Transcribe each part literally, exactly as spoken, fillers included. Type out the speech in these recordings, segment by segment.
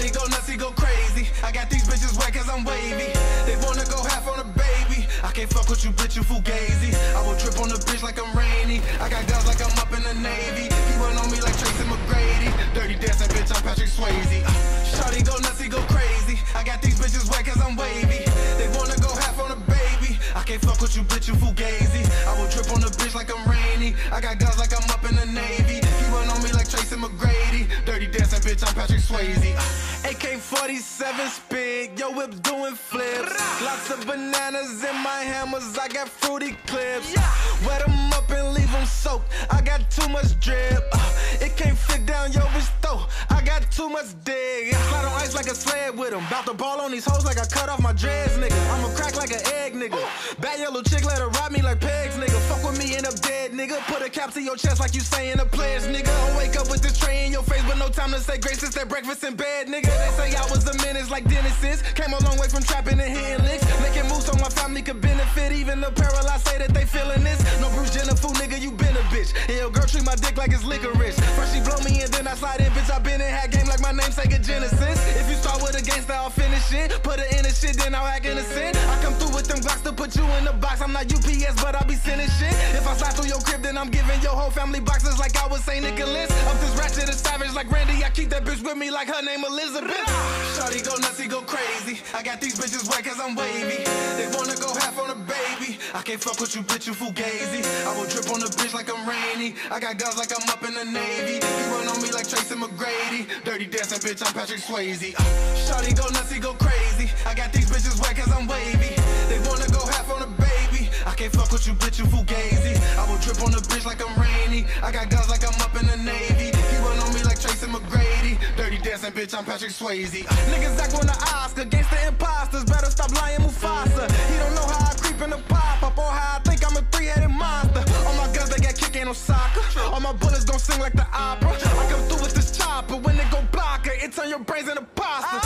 Shorty go nuts, he go crazy. I got these bitches wet cause I'm wavy. They wanna go half on a baby. I can't fuck with you, bitch, you fugazi. I will trip on the bitch like I'm Rainy. I got guns like I'm up in the Navy. He run on me like Tracy McGrady. Dirty dancing, bitch, I'm Patrick Swayze. Uh, Shorty go nuts, he go crazy. I got these bitches wet cause I'm wavy. They wanna go half on a baby. I can't fuck with you, bitch, you fugazi. I will trip on the bitch like I'm Rainy. I got guns like I'm up in the Navy. He run on me like Tracy McGrady. Dirty dancing, bitch, I'm Patrick Swayze. Uh, A K forty-seven spit, yo whip doing flips. Lots of bananas in my hammers, I got fruity clips. Wet them up and leave them soaked, I got too much drip. Uh, it can't fit down your bitch though, I got too much dig. Slide on ice like a sled with them, bout the ball on these hoes like I cut off my dreads, nigga. I'ma crack like an egg, nigga. Bad yellow chick, let her rob me like pegs, nigga. Fuck with me, end up dead, nigga. Put a cap to your chest like you saying the players, nigga. Don't wake up with this tray in your face, but no time to say grace, it's that breakfast in bed, nigga. They say I was a menace like Genesis. Came a long way from trapping and hitting licks. Making moves so my family could benefit. Even the paralyzed say that they feeling this. No Bruce Jenner fool, nigga, you been a bitch. And your girl treat my dick like it's licorice. First she blow me and then I slide in, bitch. I been in hat game like my name Sega Genesis. If you start with a gangsta, I'll finish it. Put her in the shit, then I'll act innocent. I come through with them Glocks to put you in the box. I'm not U P S, but I be sending shit. If I slide through your crib, then I'm giving your whole family boxes like I was Saint Nicholas. I'm just ratchet and savage like Randy. I keep that bitch with me like her name Elizabeth. Shorty go nuts, he go crazy. I got these bitches wet cause I'm wavy. They wanna go half on a baby. I can't fuck with you, bitch, you fugazi. I will drip on the bitch like I'm Randy. I got guns like I'm up in the Navy. You run on me like Tracy McGrady. Dirty dancing, bitch, I'm Patrick Swayze. Uh, Shorty go nuts, he go crazy. I got these bitches wet cause I'm wavy. They wanna go half on a baby. I can't fuck with you, bitch, you fugazi. I will drip on the bitch like I'm Rainy. I got guns like I'm up in the Navy. He run on me like Tracy McGrady. Dirty dancing, bitch, I'm Patrick Swayze. Uh, niggas act on the Oscar, gangsta imposters, better stop lying, Mufasa. He don't know how I creep in the pop-up or how I think I'm a three-headed monster. All my guns, they got kick, ain't no soccer. All my bullets gon' sing like the opera. I come through with this chopper, when they go blocker, it turn your brains into pasta.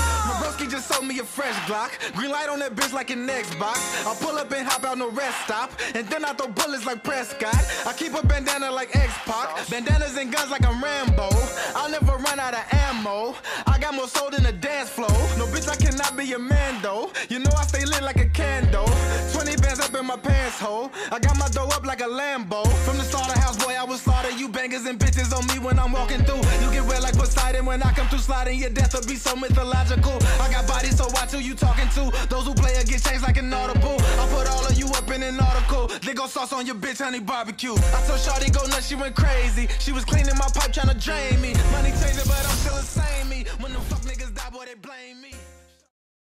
He just sold me a fresh Glock. Green light on that bitch like an Xbox. I pull up and hop out no rest stop. And then I throw bullets like Prescott. I keep a bandana like X-Pac. Bandanas and guns like I'm Rambo. I'll never run out of ammo. I got more soul than a dance floor. No bitch, I cannot be a man though. You know I stay lit like a candle. twenty bands up in my pants hole. I got my dough up like a Lambo. From the slaughterhouse, boy, I was slaughter. You bangers and bitches on me when I'm walking through. You get wet like Poseidon when I come through sliding. Your death will be so mythological. I got bodies, so watch who you talking to. Those who play or get changed like an Audible. I put all of you up in an article. They go sauce on your bitch, honey barbecue. I told Shorty go nuts, she went crazy. She was cleaning my pipe, trying to drain me. Money changing, but I'm